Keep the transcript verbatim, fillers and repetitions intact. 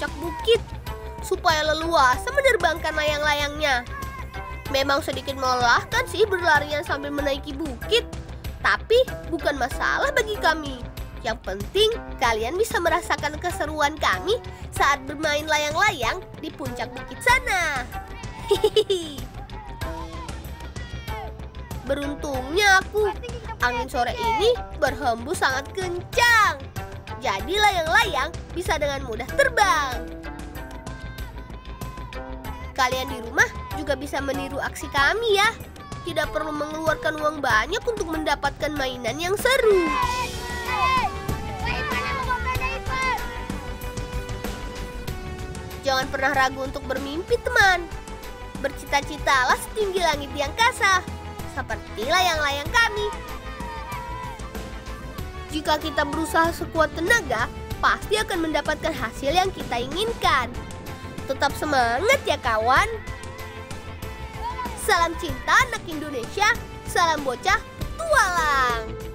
puncak bukit supaya leluasa menerbangkan layang-layangnya. Memang sedikit melelahkan sih berlarian sambil menaiki bukit, tapi bukan masalah bagi kami. Yang penting kalian bisa merasakan keseruan kami saat bermain layang-layang di puncak bukit sana. Hihihi. Beruntungnya aku, angin sore ini berhembus sangat kencang. Jadi layang-layang bisa dengan mudah terbang. Kalian di rumah juga bisa meniru aksi kami ya. Tidak perlu mengeluarkan uang banyak untuk mendapatkan mainan yang seru. Jangan pernah ragu untuk bermimpi, teman. Bercita-citalah setinggi langit di angkasa, seperti layang-layang kami. Jika kita berusaha sekuat tenaga, pasti akan mendapatkan hasil yang kita inginkan. Tetap semangat ya kawan. Salam cinta anak Indonesia, salam bocah petualang.